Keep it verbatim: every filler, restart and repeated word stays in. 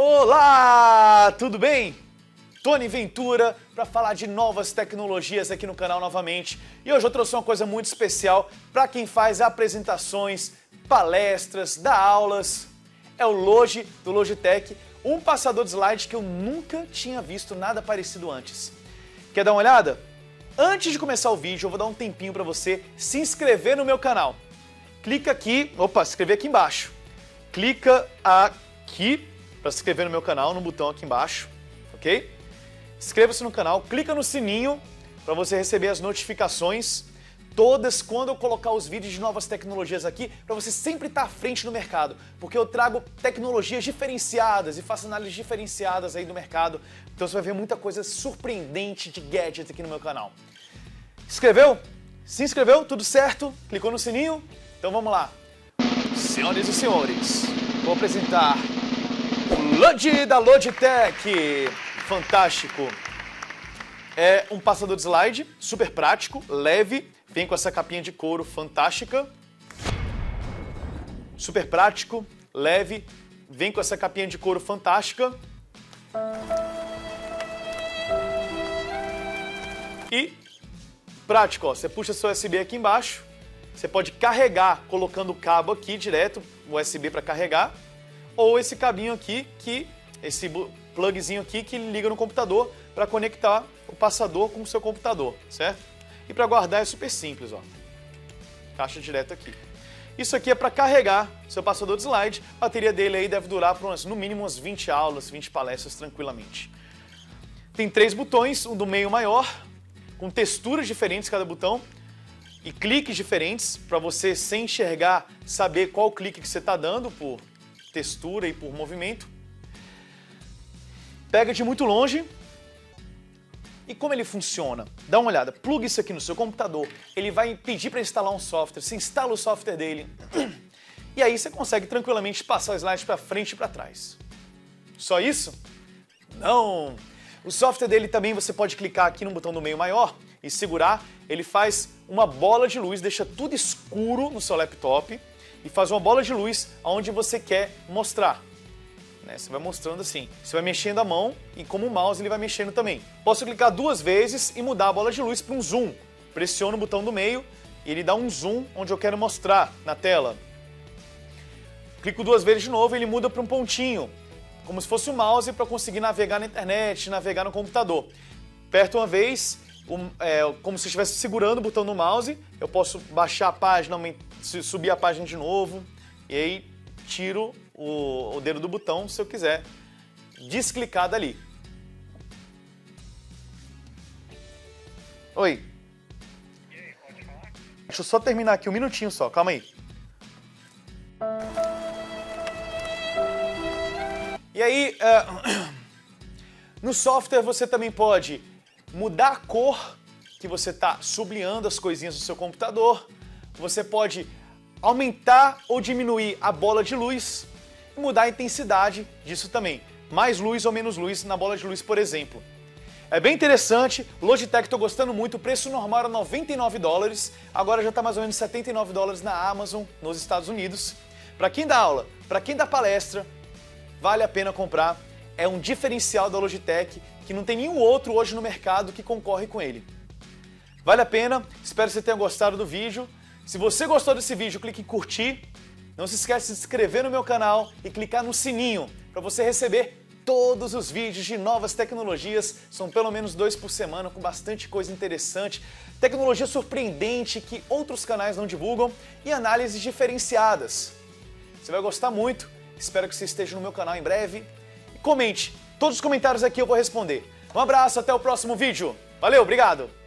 Olá, tudo bem? Tony Ventura para falar de novas tecnologias aqui no canal novamente. E hoje eu trouxe uma coisa muito especial para quem faz apresentações, palestras, dá aulas. É o Logi do Logitech, um passador de slide que eu nunca tinha visto nada parecido antes. Quer dar uma olhada? Antes de começar o vídeo, eu vou dar um tempinho para você se inscrever no meu canal. Clica aqui, opa, se inscrever aqui embaixo. Clica aqui para se inscrever no meu canal, no botão aqui embaixo, ok? Inscreva-se no canal, clica no sininho para você receber as notificações todas quando eu colocar os vídeos de novas tecnologias aqui, para você sempre estar à frente no mercado, porque eu trago tecnologias diferenciadas e faço análises diferenciadas aí do mercado, então você vai ver muita coisa surpreendente de gadgets aqui no meu canal. Inscreveu? Se inscreveu? Tudo certo? Clicou no sininho? Então vamos lá. Senhoras e senhores, vou apresentar o Logi da Logitech. Fantástico! É um passador de slide, super prático, leve, vem com essa capinha de couro fantástica. Super prático, leve, vem com essa capinha de couro fantástica. E prático, ó, você puxa seu U S B aqui embaixo, você pode carregar colocando o cabo aqui direto, o U S B para carregar. Ou esse cabinho aqui, que, esse plugzinho aqui que liga no computador para conectar o passador com o seu computador, certo? E para guardar é super simples, ó. Caixa direto aqui. Isso aqui é para carregar seu passador de slide. A bateria dele aí deve durar por umas, no mínimo umas vinte aulas, vinte palestras tranquilamente. Tem três botões, um do meio maior, com texturas diferentes cada botão e cliques diferentes para você, sem enxergar, saber qual clique que você está dando por textura e por movimento. Pega de muito longe. E como ele funciona? Dá uma olhada, plugue isso aqui no seu computador, ele vai pedir para instalar um software, você instala o software dele e aí você consegue tranquilamente passar o slide para frente e para trás. Só isso? Não! O software dele também você pode clicar aqui no botão do meio maior e segurar, ele faz uma bola de luz, deixa tudo escuro no seu laptop e faz uma bola de luz aonde você quer mostrar. Né? Você vai mostrando assim, você vai mexendo a mão e como o mouse ele vai mexendo também. Posso clicar duas vezes e mudar a bola de luz para um zoom. Pressiono o botão do meio e ele dá um zoom onde eu quero mostrar na tela. Clico duas vezes de novo e ele muda para um pontinho, como se fosse o mouse para conseguir navegar na internet, navegar no computador. Aperto uma vez, um, é, como se eu estivesse segurando o botão do mouse, eu posso baixar a página, aumentar, subir a página de novo e aí tiro o, o dedo do botão se eu quiser desclicar dali. Oi. E aí, pode falar? Deixa eu só terminar aqui um minutinho só, calma aí. E aí, uh, no software você também pode mudar a cor que você está sublinhando as coisinhas do seu computador. Você pode aumentar ou diminuir a bola de luz e mudar a intensidade disso também. Mais luz ou menos luz na bola de luz, por exemplo. É bem interessante, Logitech estou gostando muito, o preço normal era noventa e nove dólares, agora já está mais ou menos setenta e nove dólares na Amazon, nos Estados Unidos. Para quem dá aula, para quem dá palestra, vale a pena comprar. É um diferencial da Logitech que não tem nenhum outro hoje no mercado que concorre com ele. Vale a pena, espero que você tenha gostado do vídeo. Se você gostou desse vídeo, clique em curtir. Não se esqueça de se inscrever no meu canal e clicar no sininho para você receber todos os vídeos de novas tecnologias. São pelo menos dois por semana com bastante coisa interessante, tecnologia surpreendente que outros canais não divulgam e análises diferenciadas. Você vai gostar muito. Espero que você esteja no meu canal em breve. E comente. Todos os comentários aqui eu vou responder. Um abraço, até o próximo vídeo. Valeu, obrigado!